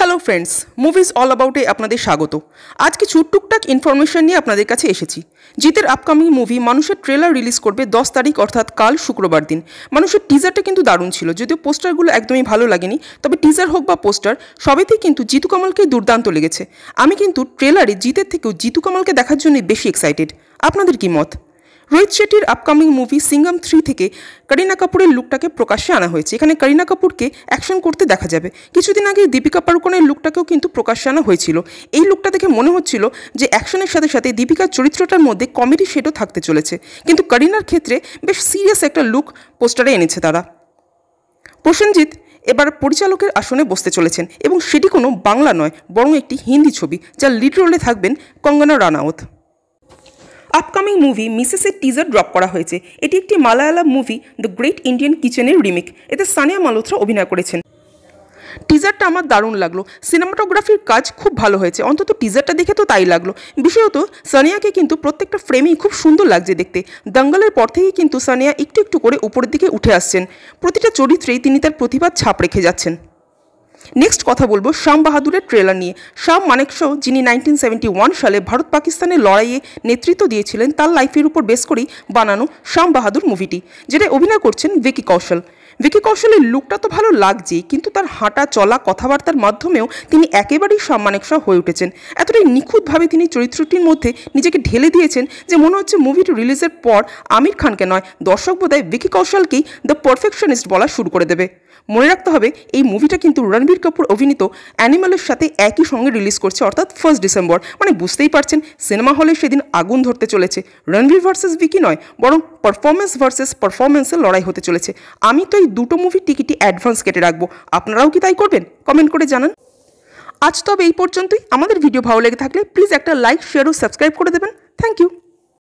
Hello friends, movies all অ্যাবাউটে আপনাদের স্বাগত। আজ কিছু টুকটাক ইনফরমেশন নিয়ে আপনাদের কাছে এসেছি। জিতের আপকামিং মুভি মানুষের ট্রেলার রিলিজ করবে 10 তারিখ, অর্থাৎ কাল শুক্রবার দিন। মানুষের টিজারটা কিন্তু দারুণ ছিল, যদিও পোস্টারগুলো একদমই ভালো লাগেনি। তবে টিজার হোক বা পোস্টার, সবেতেই কিন্তু জিতু কামালকে দুর্দান্ত লেগেছে। আমি কিন্তু ট্রেলারে জিতের থেকেও জিতু কামালকে দেখার জন্যই বেশি এক্সাইটেড। আপনাদের কি মত? রোহিত শেট্টির আপকামিং মুভি সিঙ্গম 3 থেকে করিনা কাপুরের লুকটাকে প্রকাশ্যে আনা হয়েছে। এখানে করিনা কাপুরকে অ্যাকশন করতে দেখা যাবে। কিছুদিন আগে দীপিকা পাড়ুকোনের লুকটাকেও কিন্তু প্রকাশ্যে আনা হয়েছিল। এই লুকটা দেখে মনে হচ্ছিল যে অ্যাকশনের সাথে সাথে দীপিকার চরিত্রটার মধ্যে কমেডি শেডও থাকতে চলেছে, কিন্তু করিনার ক্ষেত্রে বেশ সিরিয়াস একটা লুক পোস্টারে এনেছে তারা। প্রসেনজিৎ এবার পরিচালকের আসনে বসতে চলেছেন, এবং সেটি কোনো বাংলা নয়, বরং একটি হিন্দি ছবি, যার লিড রোলে থাকবেন কঙ্গনা রানাউত। আপকামিং মুভি মিসেসের টিজার ড্রপ করা হয়েছে। এটি একটি Malayalam movie the great Indian কিচেনের রিমেক। এতে সানিয়া মালহোত্রা অভিনয় করেছেন। টিজারটা আমার দারুণ লাগলো। সিনেমাটোগ্রাফির কাজ খুব ভালো হয়েছে, অন্তত টিজারটা দেখে তো তাই লাগলো। বিশেষত সানিয়াকে কিন্তু প্রত্যেকটা ফ্রেমেই খুব সুন্দর লাগছে দেখতে। দাঙ্গালের পর থেকে কিন্তু সানিয়া একটু একটু করে উপরের দিকে উঠে আসছেন। প্রতিটা চরিত্রেই তিনি তার প্রতিভার ছাপ রেখে যাচ্ছেন। নেক্সট কথা বলবো শ্যাম বাহাদুরের ট্রেলার নিয়ে। শ্যাম মানেকশো, যিনি 1971 সালে ভারত পাকিস্তানের লড়াইয়ে নেতৃত্ব দিয়েছিলেন, তার লাইফের উপর বেস করেই বানানো শ্যাম বাহাদুর মুভিটি, যেটা অভিনয় করছেন ভিকি কৌশল। ভিকি কৌশলের লুকটা তো ভালো লাগছেই, কিন্তু তার হাঁটা চলা কথাবার্তার মাধ্যমেও তিনি একেবারেই শ্যাম মানেকশা হয়ে উঠেছেন। এতটাই নিখুঁতভাবে তিনি চরিত্রটির মধ্যে নিজেকে ঢেলে দিয়েছেন যে মনে হচ্ছে মুভিটি রিলিজের পর আমির খানকে নয়, দর্শক বোধহয় ভিকি কৌশলকেই দ্য পারফেকশনিস্ট বলা শুরু করে দেবে। মনে রাখতে হবে এই মুভিটা কিন্তু রণবীর কাপুর অভিনীত অ্যানিমালের সাথে একই সঙ্গে রিলিজ করছে, অর্থাৎ 1 ডিসেম্বর। মানে বুঝতেই পারছেন সিনেমা হলে সেদিন আগুন ধরতে চলেছে। রণবীর ভার্সেস ভিকি নয়, বরং পারফরমেন্স ভার্সেস পারফরমেন্সের লড়াই হতে চলেছে। আমি তো এই দুটো মুভির টিকিটই অ্যাডভান্স কেটে রাখবো। আপনারাও কি তাই করবেন? কমেন্ট করে জানান। আজ তবে এই পর্যন্তই। আমাদের ভিডিও ভালো লেগে থাকলে প্লিজ একটা লাইক, শেয়ার ও সাবস্ক্রাইব করে দেবেন। Thank you.